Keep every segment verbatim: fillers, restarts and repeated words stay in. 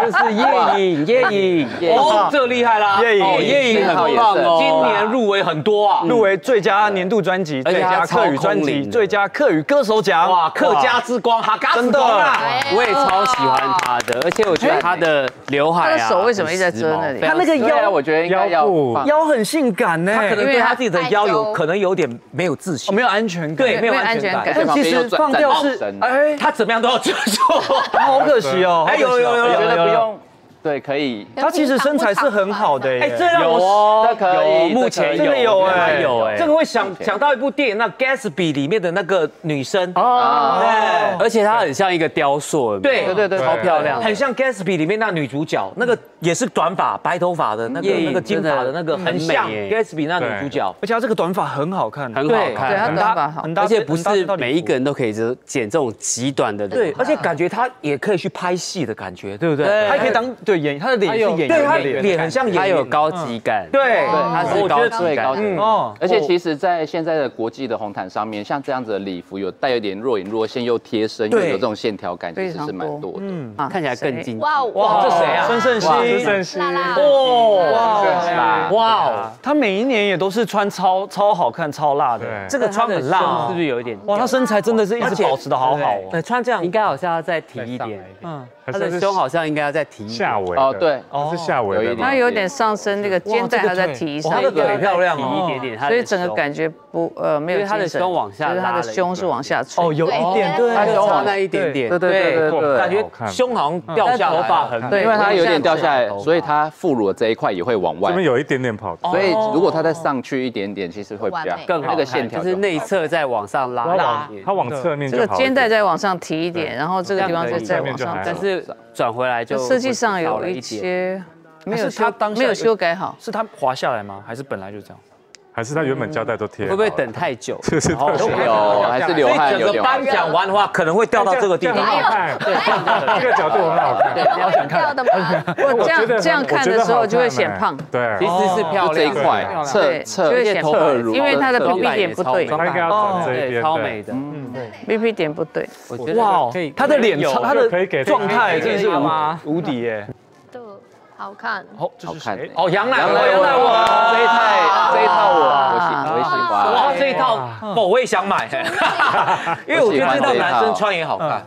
这是叶颖，叶颖，哦，这厉害啦！叶颖，叶颖很棒哦，今年入围很多啊，入围最佳年度专辑、最佳客语专辑、最佳客语歌手奖。哇，客家之光，哈嘎之光啊！我也超喜欢他的，而且我觉得他的刘海啊，他的手为什么一直在遮那里？他那个腰，我觉得应该要腰很性感呢，他可能对他自己的腰有可能有点没有自信，没有安全感，对，没有安全感。但其实放掉是，哎，他怎么样都要接受。好可惜哦，哎，有有有，我觉得不用，对，可以。他其实身材是很好的，哎，这有哦，这可以，目前真的有哎，有哎，这个会想想到一部电影，那《Gatsby》里面的那个女生哦，对，而且她很像一个雕塑，对对对对，超漂亮，很像《Gatsby》里面那女主角，那个也是短发、白头发的那个那个金发的那个，很像《Gatsby》那女主角，而且她这个短发很好看，很好看，很短发好，而且不是每一个人都可以剪这种极短的，对，而且感觉她也可以去拍戏的感觉，对不对？她可以当。对演他的脸是演员，对他脸很像演员，他有高级感，对对，他是高级感，嗯哦。而且其实，在现在的国际的红毯上面，像这样子的礼服，有带有点若隐若现又贴身，又有这种线条感，其实是蛮多的，嗯，看起来更精致。哇哇，这谁啊？孙盛希，孙盛希，哇哇哇，他每一年也都是穿超超好看、超辣的，这个穿很辣，是不是有一点？哇，他身材真的是一直保持的好好哦。穿这样应该好像要再提一点，嗯，他的胸好像应该要再提一点。哦，对，是下围的，它有点上升，那个肩带还在提上，它的腿漂亮哦，所以整个感觉不呃没有精神，因为它的胸往下，就是它的胸是往下垂，哦，有一点，对，它胸那一点点，对对对对，感觉胸好像掉下头发很，对，因为它有点掉下来，所以它副乳这一块也会往外，这边有一点点跑，所以如果它再上去一点点，其实会比较更好，那个线条就是内侧再往上拉，拉，它往侧面，这个肩带再往上提一点，然后这个地方就再往上，但是转回来就设计上。有一些没有修，没有修改好，是它滑下来吗？还是本来就这样？还是它原本胶带都贴？会不会等太久？就是有，还是流汗有。整个颁奖完的话，可能会掉到这个地方。对，这个角度很好看，我想看。我这样这样看的时候就会显胖。对，其实是漂亮这一块，侧侧就会显胖，因为它的 B P 点不对。它应该要转这一边，超美的。B P 点不对，我觉得哇，他的脸，他的状态真的是无敌耶，好看，好，好看，哦，杨乃文，杨乃文，这一套，这一套我我喜欢，哇，这一套，哦，我也想买，因为我觉得这套男生穿也好看。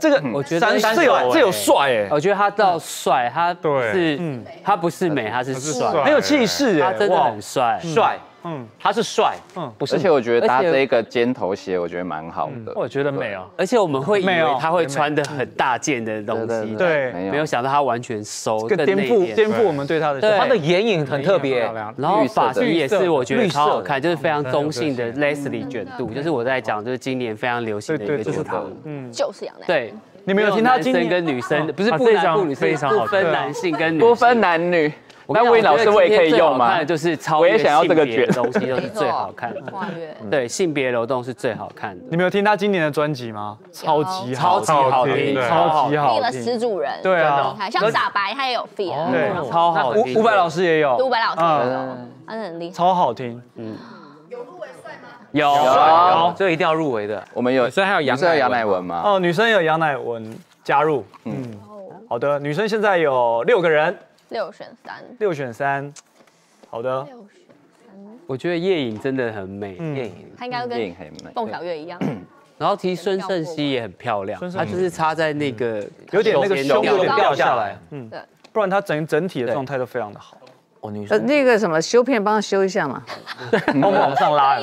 这个我觉得这有这有帅哎，我觉得他倒帅，他是他不是美，他是帅，很有气势哎，他真的很帅，帅。嗯，他是帅，嗯，不是。而且我觉得搭这个尖头鞋，我觉得蛮好的。我觉得没有，而且我们会以为他会穿的很大件的东西，对，没有想到他完全收，颠覆颠覆我们对他的。他的眼影很特别，然后发型也是我觉得超好看，就是非常中性的 Leslie 卷度，就是我在讲就是今年非常流行的一个卷度，嗯，就是杨乃。对。你没有听他今年跟女生不是不男不女，非常不分男性跟女，不分男女。那魏老师我也可以用吗？就是超越性别的东西都是最好看的，对，性别流动是最好看的。你没有听他今年的专辑吗？超级好听，超级好听，超级好听。了始祖人，对啊，像傻白他也有 feel， 对，超好听。伍佰老师也有，伍佰老师，他很厉害，超好听，嗯。有有，这一定要入围的。我们有，女生还有杨乃文吗？哦，女生有杨乃文加入，嗯，好的，女生现在有六个人。六选三，六选三，好的。六选三，我觉得叶颖真的很美，叶颖，她应该跟凤小岳一样。然后其实孙盛希也很漂亮，她就是插在那个有点那个胸有点掉下来，嗯，对，不然她整整体的状态都非常的好。哦，女生那个什么修片帮她修一下嘛，我们往上拉，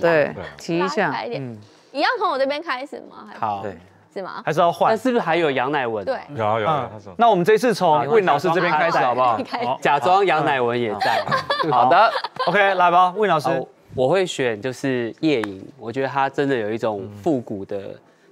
对，提一下，嗯，一样从我这边开始吗？好。是吗？还是要换？那是不是还有杨乃文？对，有有有。那我们这次从魏老师这边开始好不好？假装杨乃文也在。好的 ，OK， 来吧，魏老师。我会选就是叶颖，我觉得她真的有一种复古的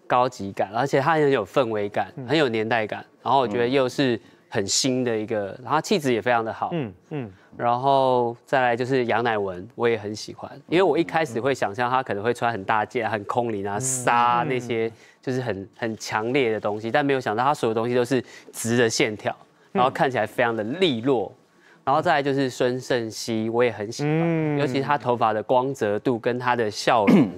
高级感，而且她很有氛围感，很有年代感。然后我觉得又是很新的一个，然后气质也非常的好。嗯嗯。然后再来就是杨乃文，我也很喜欢，因为我一开始会想象她可能会穿很大件、很空灵啊、纱那些。就是很很强烈的东西，但没有想到他所有东西都是直的线条，然后看起来非常的利落。然后再来就是孙盛希，我也很喜欢，嗯、尤其他头发的光泽度跟他的笑容，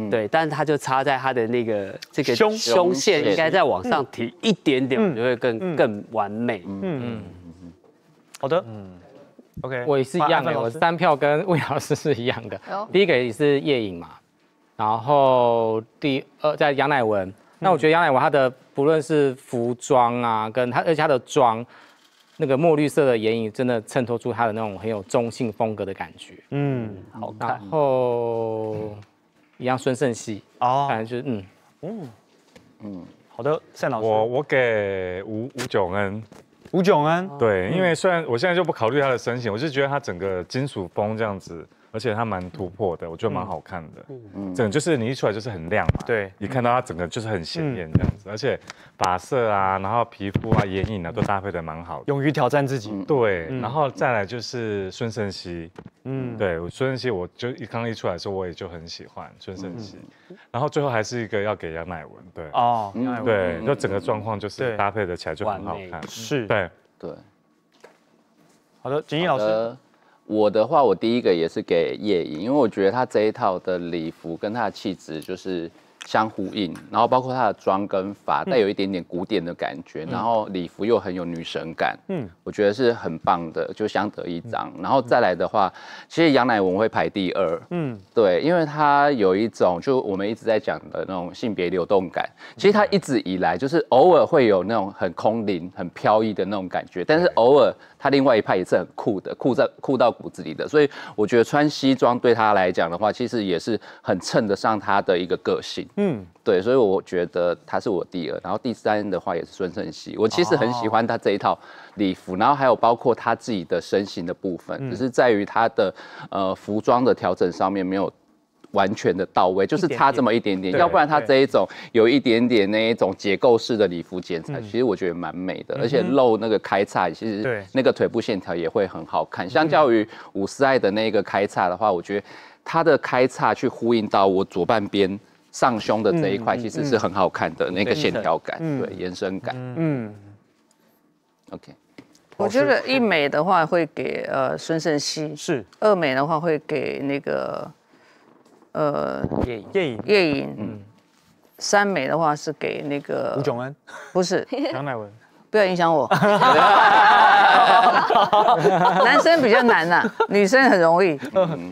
嗯、对，但是它就插在它的那个这个胸胸线应该再往上提一点点，嗯、就会更、嗯、更完美。嗯嗯嗯，好的，嗯 ，OK， 我也是一样的，我三票跟魏老师是一样的。哦、第一个也是夜影嘛，然后第二在杨乃文，嗯、那我觉得杨乃文她的不论是服装啊，跟她而且她的妆。 那个墨绿色的眼影真的衬托出他的那种很有中性风格的感觉，嗯，好看。然后一样孙盛希哦，反正就是嗯嗯嗯，好的，单老师，我我给吴吴炯恩，吴炯恩，对，因为虽然我现在就不考虑他的身形，我是觉得他整个金属风这样子，而且他蛮突破的，我觉得蛮好看的，嗯，整就是你一出来就是很亮嘛，对，一看到他整个就是很显眼这样子，而且。 发色啊，然后皮肤啊、眼影啊，都搭配的蛮好的。勇于挑战自己。对，嗯、然后再来就是孙盛希，嗯，对，孙盛希，我就一刚一出来的时候，我也就很喜欢孙盛希。嗯、然后最后还是一个要给杨乃文，对，哦，嗯、对，就整个状况就是搭配的起来就很好看，是，对对。好的，景逸老师。 我的话，我第一个也是给夜影，因为我觉得她这一套的礼服跟她的气质就是相呼应，然后包括她的妆跟发带有一点点古典的感觉，嗯、然后礼服又很有女神感，嗯，我觉得是很棒的，就相得益彰。嗯、然后再来的话，其实杨乃文会排第二，嗯，对，因为她有一种就我们一直在讲的那种性别流动感，其实她一直以来就是偶尔会有那种很空灵、很飘逸的那种感觉，但是偶尔。 他另外一派也是很酷的，酷在酷到骨子里的，所以我觉得穿西装对他来讲的话，其实也是很衬得上他的一个个性。嗯，对，所以我觉得他是我第二，然后第三的话也是孙盛希，我其实很喜欢他这一套礼服，哦、然后还有包括他自己的身形的部分，嗯、只是在于他的呃服装的调整上面没有。 完全的到位，就是差这么一点点，要不然它这一种有一点点那一种结构式的礼服剪裁，其实我觉得蛮美的，而且露那个开叉，其实那个腿部线条也会很好看。相较于伍思艾的那个开叉的话，我觉得它的开叉去呼应到我左半边上胸的这一块，其实是很好看的那个线条感，对延伸感。嗯 ，OK。 我觉得一美的话会给呃孙盛希，是二美的话会给那个。 呃，夜影，夜影，夜影，嗯，三美的话是给那个吴炯恩，不是杨乃文，不要影响我。男生比较难呐，女生很容易。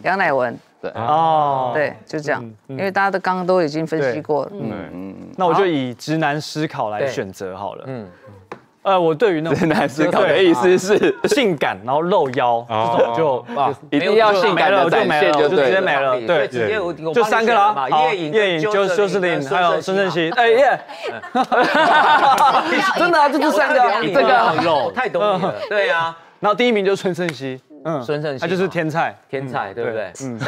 杨乃文，对，哦，对，就这样，因为大家都刚刚都已经分析过了。嗯，那我就以直男思考来选择好了。嗯，呃，我对于那种直男思考的意思是性感，然后露腰这种就啊，一定要性感的展现就对了。 对，直接我就三个啦，夜影、夜影、就是就是林，还有孙盛希，哎耶，真的啊，就这三个，这个很肉，太懂你了，对啊。然后第一名就是孙盛希，嗯，孙盛希，他就是天菜，天菜，对不对？嗯，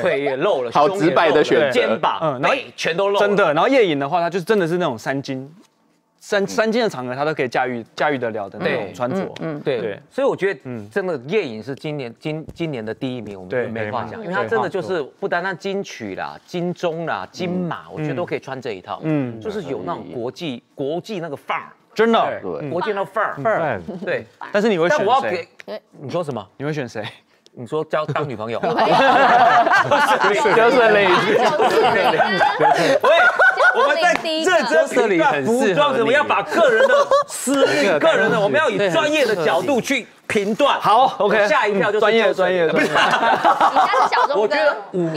腿也露了，好直白的选择，肩膀，嗯，然后全都露，真的。然后夜影的话，他就真的是那种三金。 三三金的场合，他都可以驾驭驾驭得了的那种穿着，嗯，对，所以我觉得，嗯，真的夜影是今年今今年的第一名，我们没话讲，因为他真的就是不单单金曲啦、金钟啦、金马，我觉得都可以穿这一套，嗯，就是有那种国际国际那个范儿，真的，国际那个范儿范儿，对。但是你会选谁？你说什么？你会选谁？ 你说交当女朋友，就是那一句，喂，我们在这这里很服装，怎么要把个人的私密、个人的，我们要以专业的角度去评断。好 ，OK， 下一票就是专业专业。不是，我觉得吴吴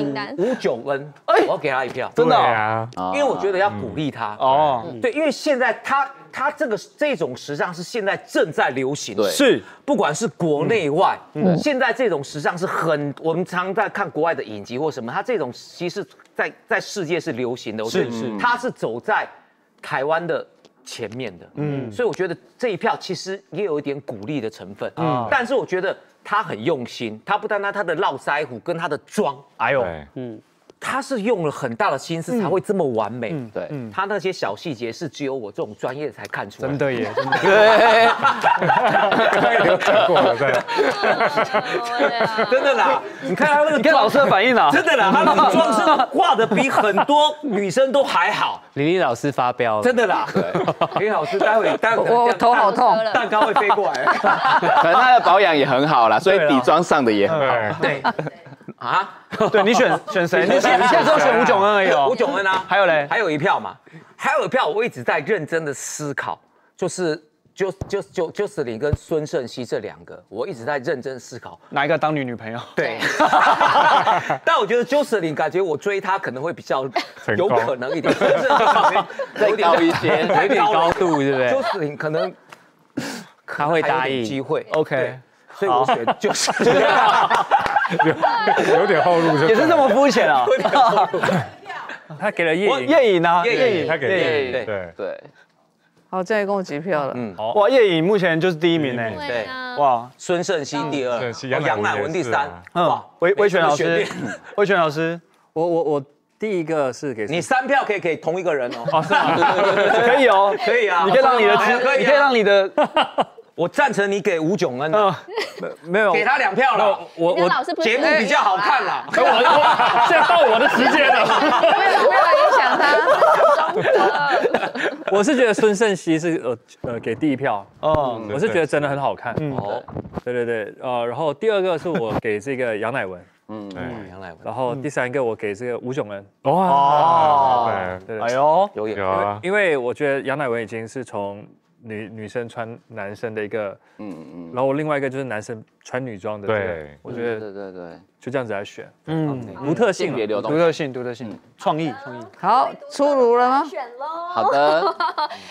炯恩，我要给他一票，真的啊，因为我觉得要鼓励他。哦，对，因为现在他。 它这个这种时尚是现在正在流行的，是不管是国内外，嗯、现在这种时尚是很我们常在看国外的影集或什么，它这种其实在在世界是流行的，我觉得是它是走在台湾的前面的，嗯，所以我觉得这一票其实也有一点鼓励的成分，嗯，但是我觉得他很用心，他不单单他的络腮胡跟他的妆，哎呦，嗯。 他是用了很大的心思才会这么完美，对，他那些小细节是只有我这种专业才看出来。真的耶，真的。对，看过了，对。真的啦，你看他那个，你看老师的反应啦，真的啦，他那个妆是画的比很多女生都还好。李李老师发飙了，真的啦。李老师，待会待会我头好痛，蛋糕会飞过来。可能他的保养也很好啦，所以底妆上的也很好。对。啊？对你选选谁？你现在只有选吴炯恩而已哦。吴炯恩啊，还有嘞，还有一票嘛，还有一票，我一直在认真的思考，就是就就就就是你跟孙盛希这两个，我一直在认真思考哪一个当女女朋友。对，但我觉得 Jocelyn 感觉我追她可能会比较有可能一点，再高一些，有点高度，对不对 ？Jocelyn 可能。 他会答应机会 ，OK， 所以我选就是有点后路，也是这么肤浅啊。他给了叶颖，叶颖呢？叶颖，他给叶颖，对对。好，这一共几票了？嗯，哇，叶颖目前就是第一名呢。对，哇，孙盛希第二，杨乃文第三。嗯，维维权老师，维权老师，我我我。 第一个是给你三票可以给同一个人哦，哦是吗？可以哦，可以啊，你可以让你的，你可以让你的，我赞成你给吴炯恩啊，没有，给他两票了，我我节目比较好看啦，我现在到我的时间了，没有没有影响他，我是觉得孙盛希是呃呃给第一票哦，我是觉得真的很好看，哦，对对对，呃，然后第二个是我给这个杨乃文。 嗯，对，杨乃文。然后第三个我给这个吴炯恩。哦，对，哎呦，有眼光。因为我觉得杨乃文已经是从女女生穿男生的一个，嗯嗯，然后另外一个就是男生穿女装的，对，我觉得对对对，就这样子来选，嗯，独特性，独特性，独特性，创意，创意。好，出炉了吗？选喽。好的。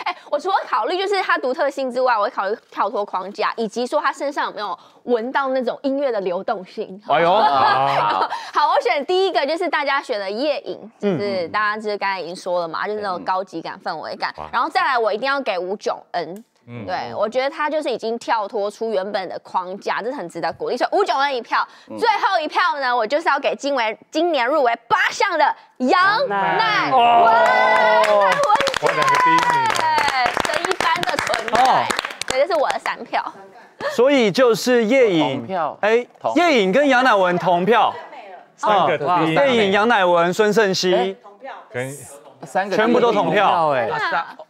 哎，我除了考虑就是它独特性之外，我会考虑跳脱框架，以及说它身上有没有。 闻到那种音乐的流动性。哎呦，好，我选第一个就是大家选的夜影，就是大家就是刚才已经说了嘛，就是那种高级感、氛围感。然后再来，我一定要给吴炯恩，对我觉得他就是已经跳脱出原本的框架，这是很值得鼓励。所以吴炯恩一票，最后一票呢，我就是要给今为今年入围八项的杨乃文，我两个第一名，神一般的存在，对，这是我的三票。 所以就是叶颖，哎，叶颖跟杨乃文同票，三个同票，叶颖、杨乃文、孙盛希同票，跟三个全部都同票，哎，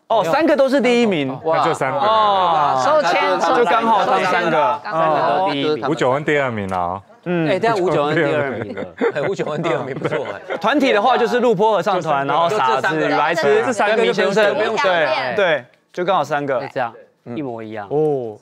哦，三个都是第一名，那就三个，哦，抽签就刚好他们三个，三个都第一名，吴炯恩第二名啊，嗯，哎，但吴炯恩第二名了，哎，吴炯恩第二名不错，团体的话就是路坡合唱团，然后傻子、白痴这三个明先生，对对，就刚好三个，这样。 一模一样哦，